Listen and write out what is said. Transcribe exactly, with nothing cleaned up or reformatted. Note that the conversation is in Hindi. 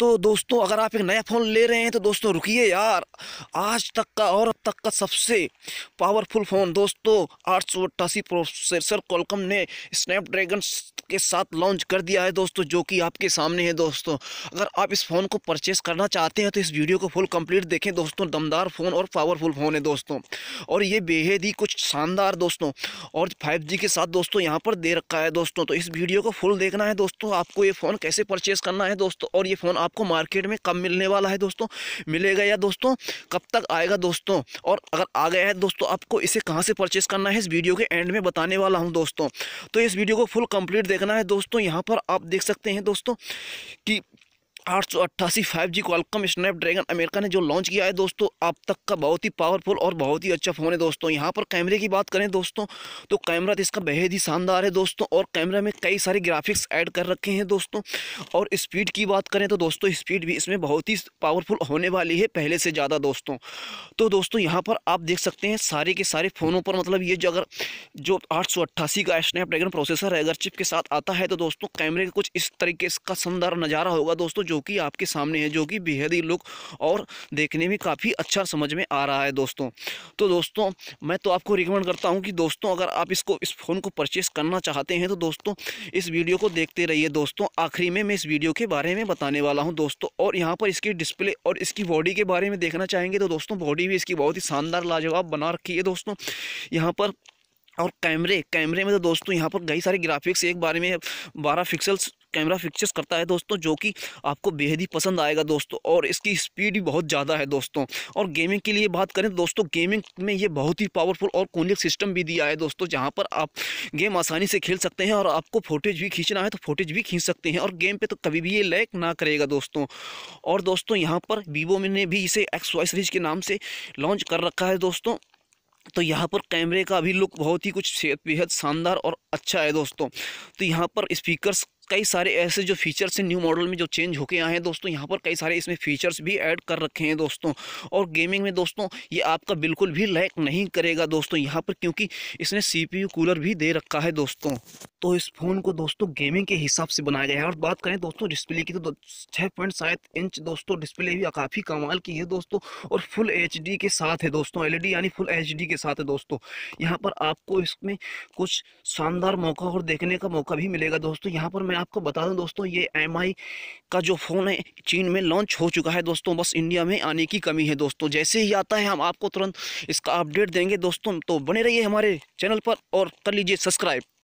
तो दोस्तों अगर आप एक नया फ़ोन ले रहे हैं तो दोस्तों रुकिए यार, आज तक का और अब तक का सबसे पावरफुल फ़ोन दोस्तों आठ सौ अट्ठासी प्रोसेसर क्वालकॉम ने स्नैपड्रैगन के साथ लॉन्च कर दिया है दोस्तों, जो कि आपके सामने है दोस्तों। अगर आप इस फ़ोन को परचेस करना चाहते हैं तो इस वीडियो को फुल कंप्लीट देखें दोस्तों। दमदार फ़ोन और पावरफुल फ़ोन है दोस्तों, और ये बेहद ही कुछ शानदार दोस्तों और फाइव जी के साथ दोस्तों यहाँ पर दे रखा है दोस्तों। तो इस वीडियो को फुल देखना है दोस्तों, आपको ये फ़ोन कैसे परचेस करना है दोस्तों, और ये फ़ोन आपको मार्केट में कब मिलने वाला है दोस्तों, मिलेगा या दोस्तों कब तक आएगा दोस्तों, और अगर आ गया है दोस्तों आपको इसे कहाँ से परचेस करना है, इस वीडियो के एंड में बताने वाला हूँ दोस्तों। तो इस वीडियो को फुल कंप्लीट देखना है दोस्तों। यहाँ पर आप देख सकते हैं दोस्तों कि आठ सौ अट्ठासी five G Qualcomm Snapdragon America ने जो लॉन्च किया है दोस्तों, आप तक का बहुत ही पावरफुल और बहुत ही अच्छा फ़ोन है दोस्तों। यहाँ पर कैमरे की बात करें दोस्तों तो कैमरा इसका बेहद ही शानदार है दोस्तों, और कैमरा में कई सारे ग्राफिक्स ऐड कर रखे हैं दोस्तों। और स्पीड की बात करें तो दोस्तों स्पीड भी इसमें बहुत ही पावरफुल होने वाली है पहले से ज़्यादा दोस्तों। तो दोस्तों यहाँ पर आप देख सकते हैं सारे के सारे फ़ोनों पर मतलब ये जो अगर जो आठ सौ अट्ठासी का स्नैपड्रैगन प्रोसेसर है अगर चिप के साथ आता है तो दोस्तों कैमरे का कुछ इस तरीके का शानदार नज़ारा होगा दोस्तों, जो कि आपके सामने है, जो कि बेहद ही लुक और देखने में काफ़ी अच्छा समझ में आ रहा है दोस्तों। तो दोस्तों मैं तो आपको रिकमेंड करता हूं कि दोस्तों अगर आप इसको इस फ़ोन को परचेस करना चाहते हैं तो दोस्तों इस वीडियो को देखते रहिए दोस्तों। आखिरी में मैं इस वीडियो के बारे में बताने वाला हूं दोस्तों। और यहाँ पर इसकी डिस्प्ले और इसकी बॉडी के बारे में देखना चाहेंगे तो दोस्तों बॉडी भी इसकी बहुत ही शानदार लाजवाब बना रखी है दोस्तों। यहाँ पर और कैमरे कैमरे में तो दोस्तों यहाँ पर कई सारे ग्राफिक्स एक बारे में बारह पिक्सल्स कैमरा फिक्सेस करता है दोस्तों, जो कि आपको बेहद ही पसंद आएगा दोस्तों। और इसकी स्पीड भी बहुत ज़्यादा है दोस्तों। और गेमिंग के लिए बात करें तो दोस्तों गेमिंग में ये बहुत ही पावरफुल और कूलिंग सिस्टम भी दिया है दोस्तों, जहां पर आप गेम आसानी से खेल सकते हैं और आपको फोटेज भी खींचना है तो फोटेज भी खींच सकते हैं, और गेम पर तो कभी भी ये लैग ना करेगा दोस्तों। और दोस्तों यहाँ पर वीवो ने भी इसे एक्स वाई सीरीज के नाम से लॉन्च कर रखा है दोस्तों। तो यहाँ पर कैमरे का भी लुक बहुत ही कुछ बेहद शानदार और अच्छा है दोस्तों। तो यहाँ पर स्पीकर्स कई सारे ऐसे जो फीचर्स हैं न्यू मॉडल में जो चेंज होके आए हैं दोस्तों, यहाँ पर कई सारे इसमें फीचर्स भी ऐड कर रखे हैं दोस्तों। और गेमिंग में दोस्तों ये आपका बिल्कुल भी लैग नहीं करेगा दोस्तों यहाँ पर, क्योंकि इसने सीपीयू कूलर भी दे रखा है दोस्तों। तो इस फ़ोन को दोस्तों गेमिंग के हिसाब से बनाया गया है। और बात करें दोस्तों डिस्प्ले की तो छः पॉइंट सात इंच दोस्तों डिस्प्ले भी काफ़ी कमाल की है दोस्तों, और फुल एच डी के साथ है दोस्तों, एल ई डी यानी फुल एच डी के साथ है दोस्तों। यहाँ पर आपको इसमें कुछ शानदार मौका और देखने का मौका भी मिलेगा दोस्तों। यहाँ पर मैं आपको बता दूं दोस्तों ये एम आई का जो फ़ोन है चीन में लॉन्च हो चुका है दोस्तों, बस इंडिया में आने की कमी है दोस्तों। जैसे ही आता है हम आपको तुरंत इसका अपडेट देंगे दोस्तों। तो बने रहिए हमारे चैनल पर और कर लीजिए सब्सक्राइब।